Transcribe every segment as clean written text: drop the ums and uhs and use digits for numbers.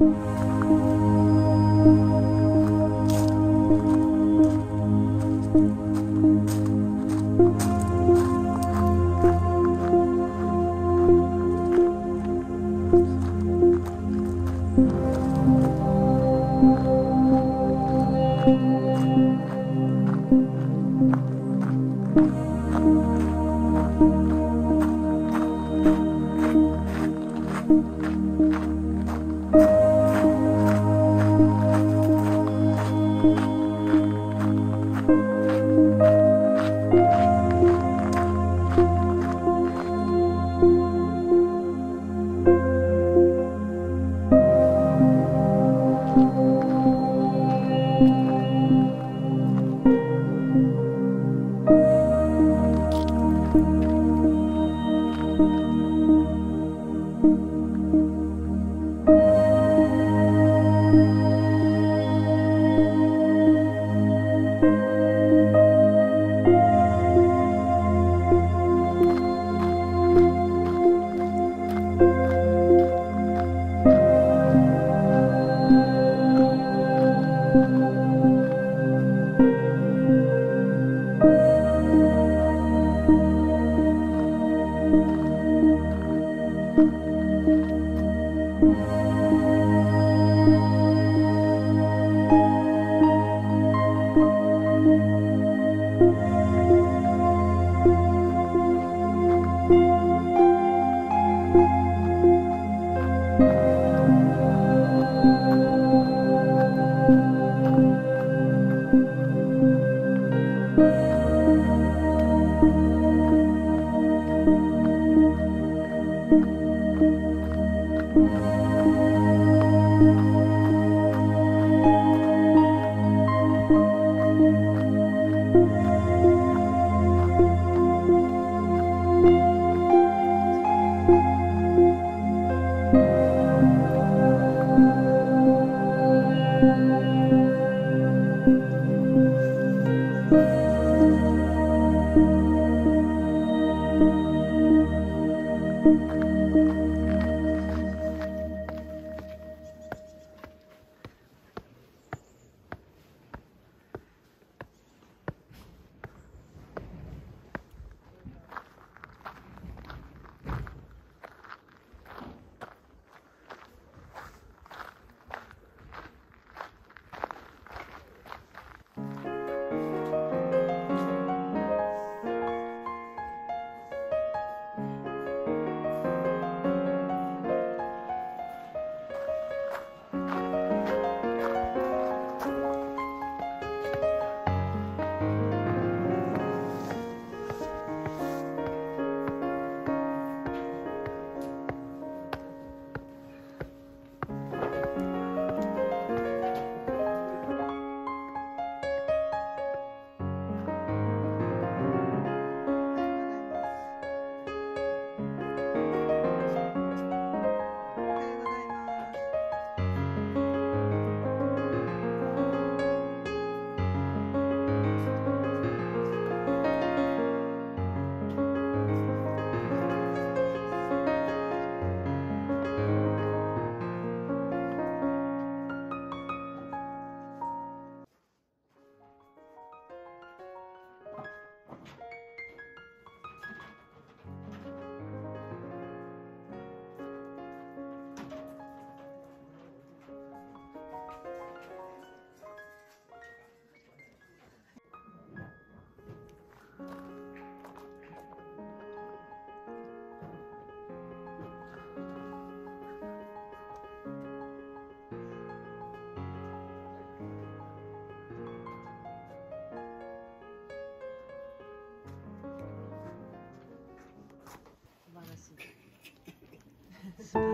素晴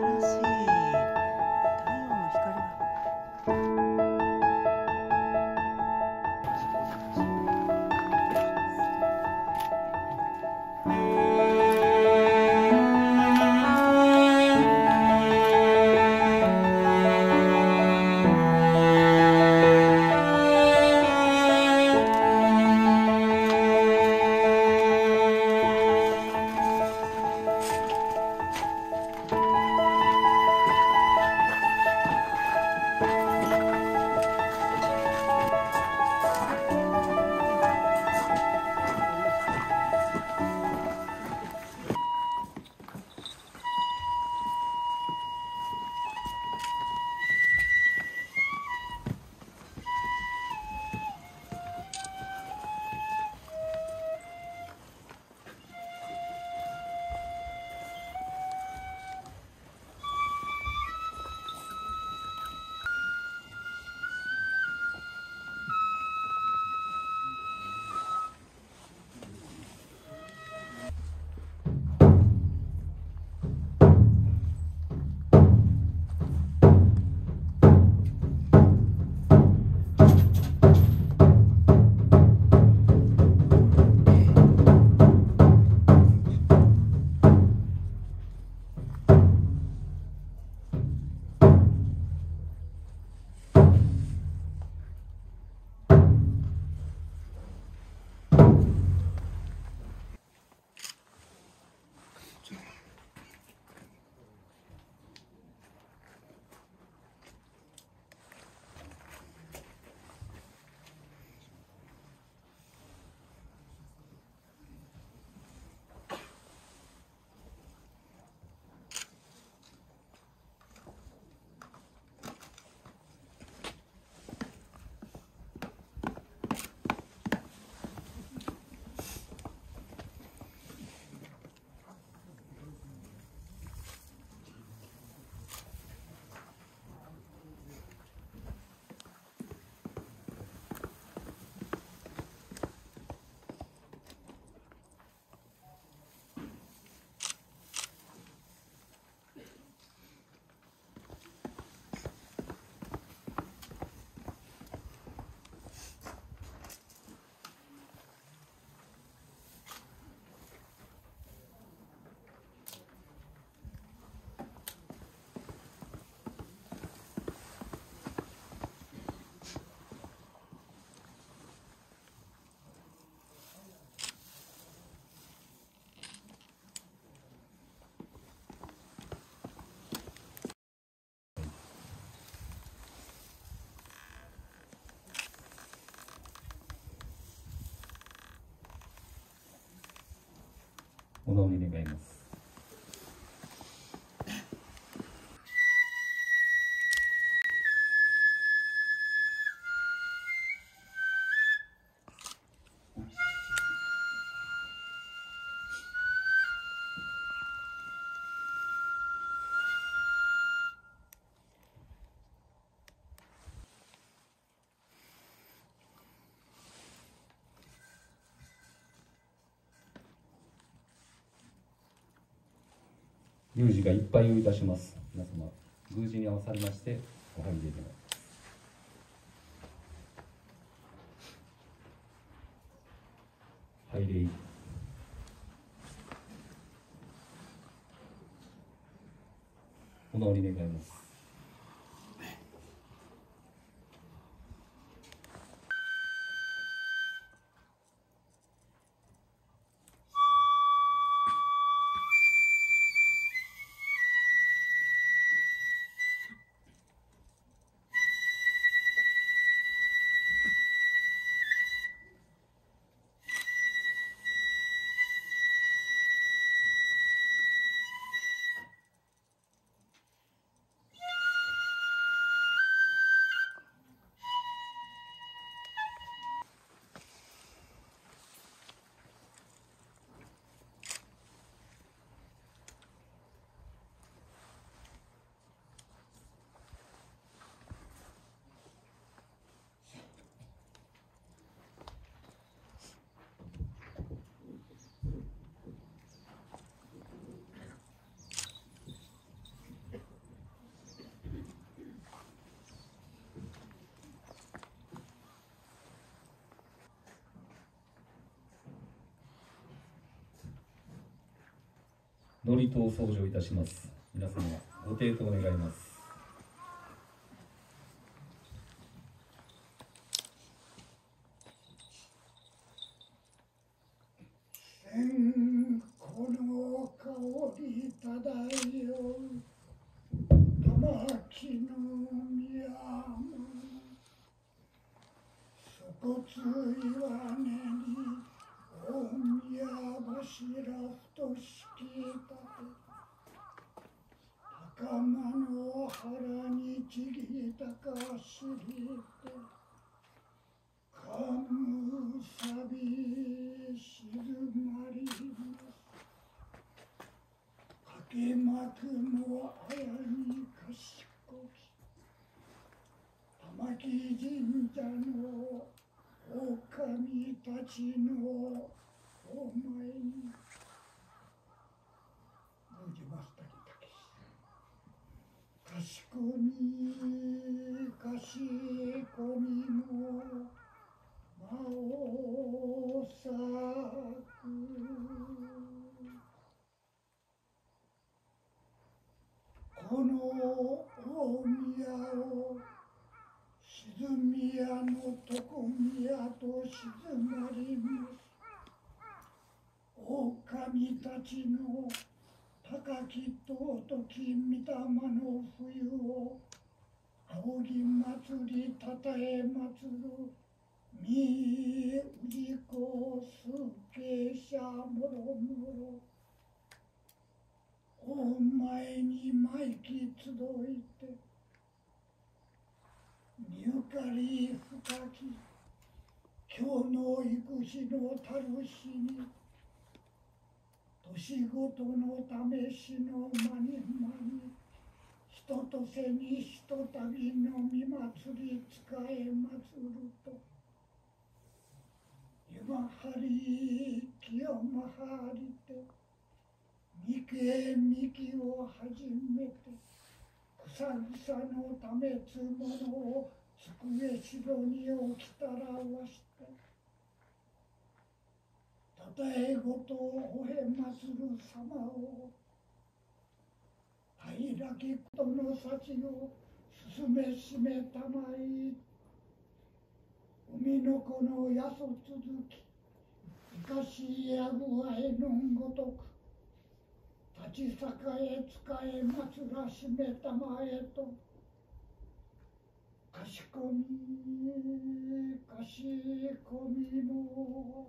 らしい。お祈り願います。宮司が一杯をいたします。皆様、宮司に合わされましてお入りいただきます。拝礼。お直り願います。祝詞を奏上いたします。皆様、ご抵当願います。年ごとの試しのまにまに、人とせにひとたびのみ祭り使え祭ると、ゆまはりきよまはりて、みけみきをはじめて、くさぐさのためつものを机しろに置きたらわして、たたえごとをおへ祭る様を、はいらきことの幸を進めしめたまい、海の子のやそ続き、いかしやぐわえのんごとく、立ちさかえつかえ祭らしめたまえと、かしこみかしこみも、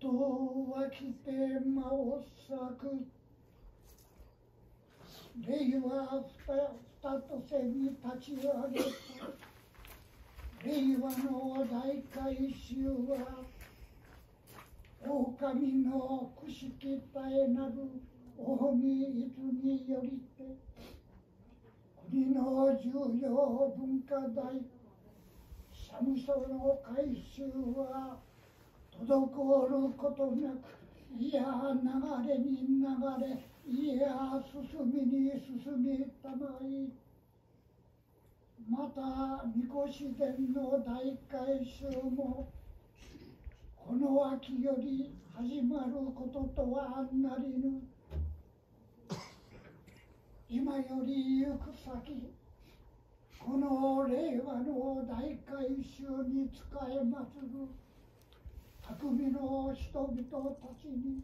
事は来て間を割く。霊は二と背に立ち上げた。令和の大改修は狼のくしき絶えなる大水によりて、国の重要文化財社務所の改修は滞ることなく、いや流れに流れ、いや進みに進みたまい。また神輿殿の大改修もこの秋より始まることとはなりぬ。今より行く先、この令和の大改修に仕えまつる匠の人々たちに、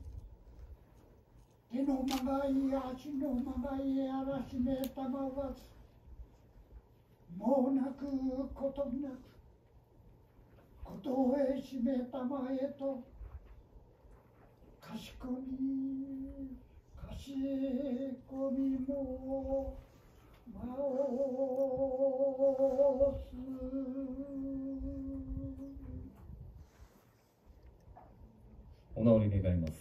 手のまがい足のまがいあらしめたまわず、もうなくことなく、ことへしめたまえと、かしこみかしこみもまおす。お直り願います。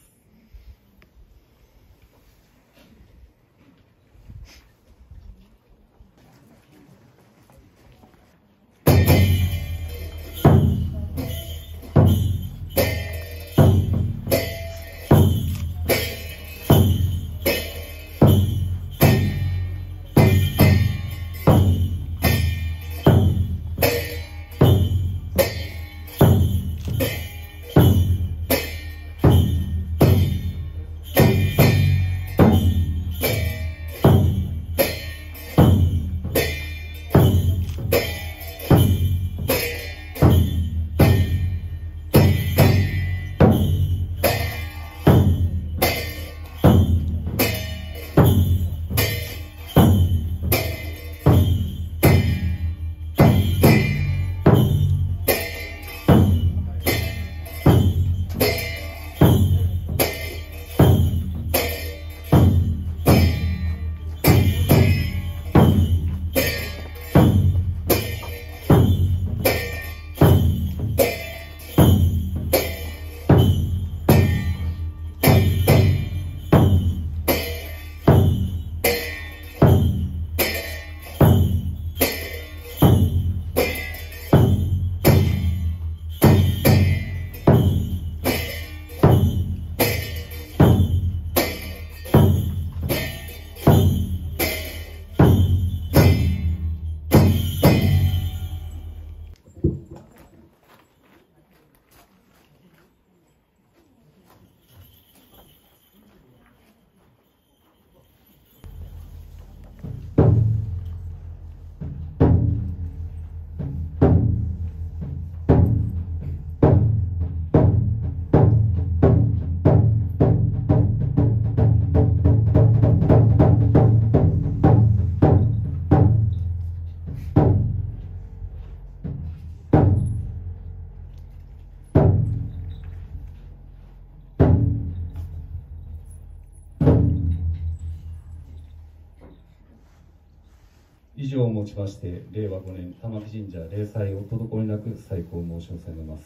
以上をもちまして、令和5年玉城神社例祭を滞りなく再興申し納めます。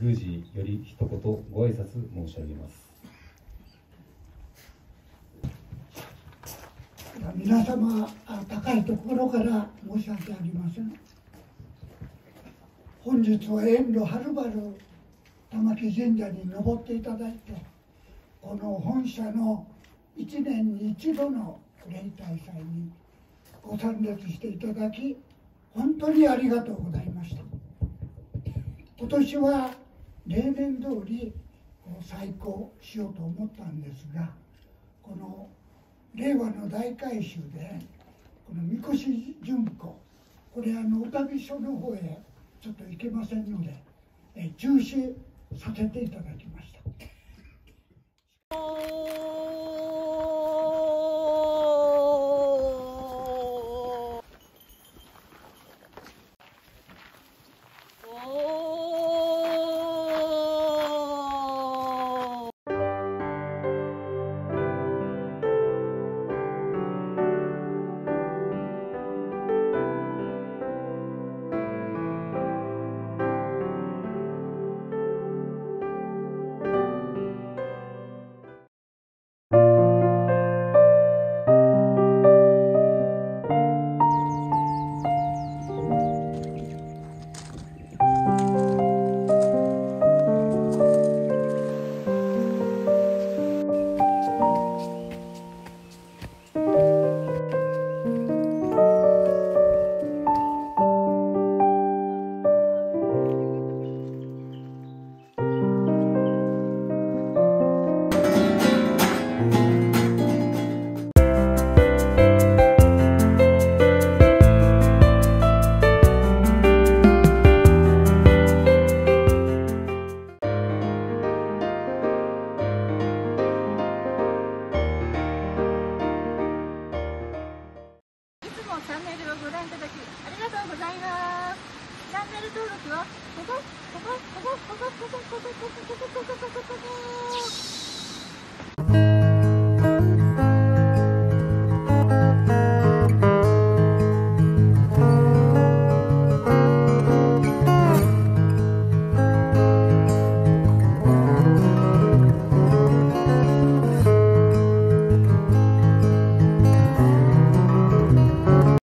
宮司より一言ご挨拶申し上げます。皆様、高いところから申し訳ありません。本日は遠路はるばる玉城神社に登っていただいて、この本社の1年に一度の例大祭にご参列していただき、本当にありがとうございました。今年は例年通り再興しようと思ったんですが、この令和の大改修でこのみこし巡行、これ御旅所の方へちょっと行けませんので、中止させていただきました。登録はここ